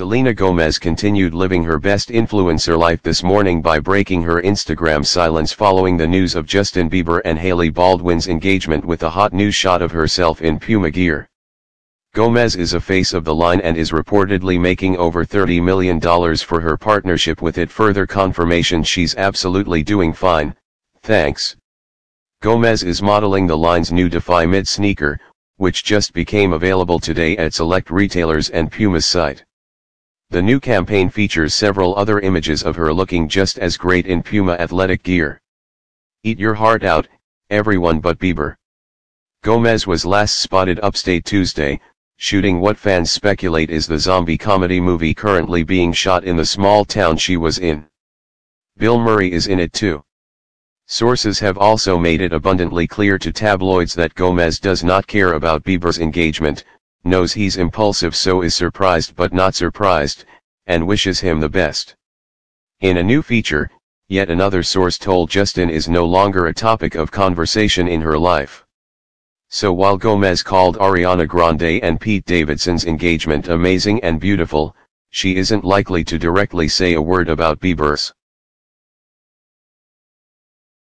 Selena Gomez continued living her best influencer life this morning by breaking her Instagram silence following the news of Justin Bieber and Haley Baldwin's engagement with a hot new shot of herself in Puma gear. Gomez is a face of the line and is reportedly making over $30 million for her partnership with it, further confirmation she's absolutely doing fine, thanks. Gomez is modeling the line's new Defy Mid sneaker, which just became available today at select retailers and Puma's site. The new campaign features several other images of her looking just as great in Puma athletic gear. Eat your heart out, everyone but Bieber. Gomez was last spotted upstate Tuesday, shooting what fans speculate is the zombie comedy movie currently being shot in the small town she was in. Bill Murray is in it too. Sources have also made it abundantly clear to tabloids that Gomez does not care about Bieber's engagement, knows he's impulsive, so is surprised but not surprised, and wishes him the best. In a new feature, yet another source told Justin is no longer a topic of conversation in her life. So while Gomez called Ariana Grande and Pete Davidson's engagement amazing and beautiful, she isn't likely to directly say a word about Bieber's.